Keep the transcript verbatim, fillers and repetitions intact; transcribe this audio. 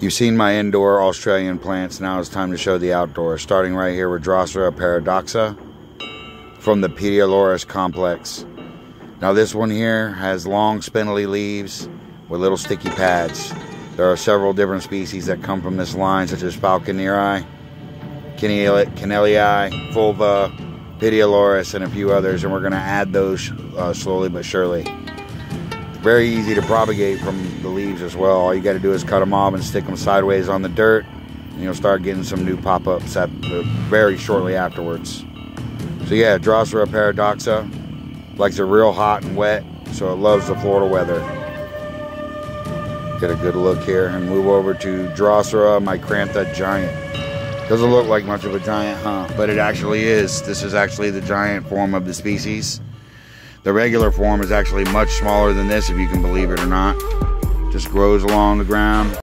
You've seen my indoor Australian plants, now it's time to show the outdoor, starting right here with Drosera paradoxa from the Petiolaris complex. Now this one here has long spindly leaves with little sticky pads. There are several different species that come from this line, such as Falconeri, Kenellii, Fulva, Petiolaris, and a few others, and we're going to add those uh, slowly but surely. Very easy to propagate from the leaves as well. All you got to do is cut them off and stick them sideways on the dirt, and you'll start getting some new pop-ups at, uh, very shortly afterwards. So yeah, Drosera paradoxa likes it real hot and wet, so it loves the Florida weather. Get a good look here and move over to Drosera micrantha giant. Doesn't look like much of a giant, huh? But it actually is. This is actually the giant form of the species. The regular form is actually much smaller than this, if you can believe it or not. Just grows along the ground.